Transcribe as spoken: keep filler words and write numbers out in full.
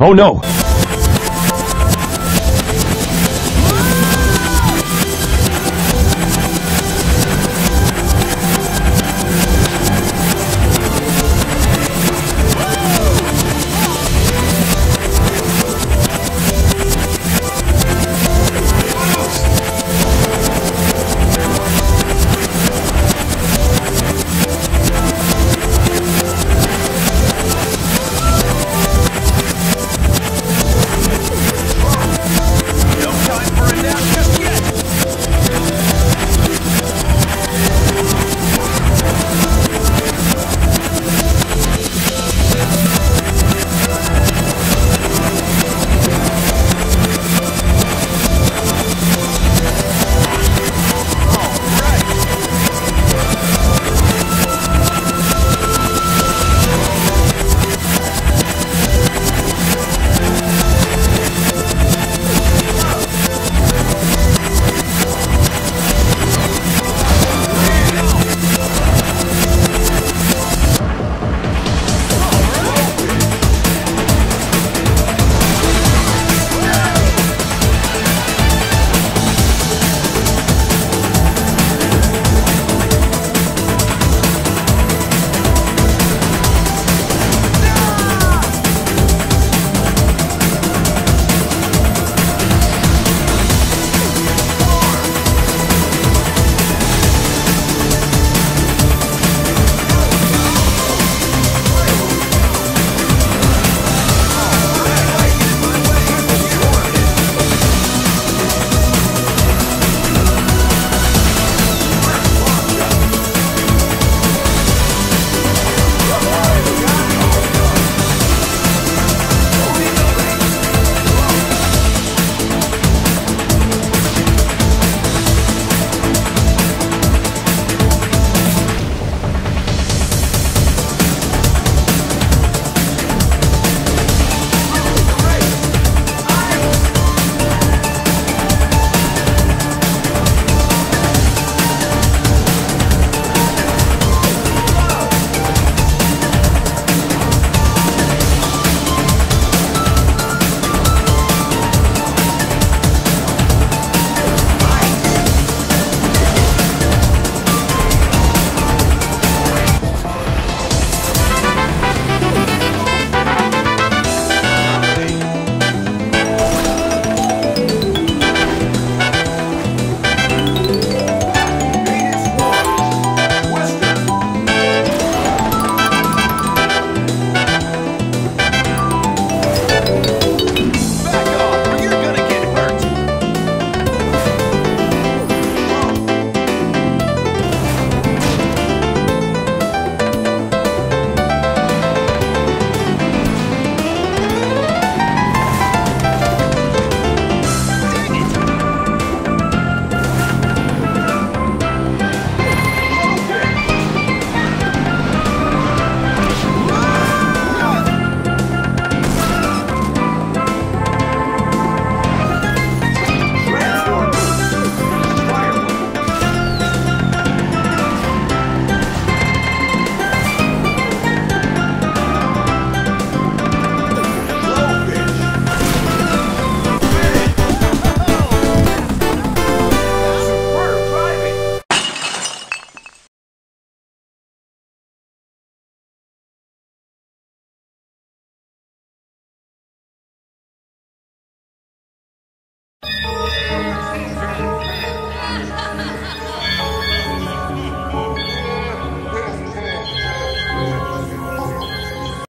Oh no!